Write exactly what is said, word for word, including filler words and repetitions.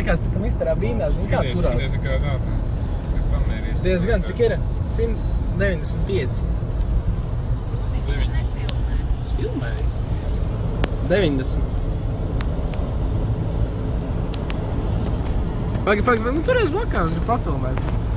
likās, ka misterā bīndās, zin kā turās. Skaties, skaties, kā tā, pamērīs. Diezgan, cik ir? simt deviņdesmit pieci. Viņš nefilmēja. Es filmēju. deviņdesmit. Pagad, pagad, nu tur es blakā, es gribu papilmēt.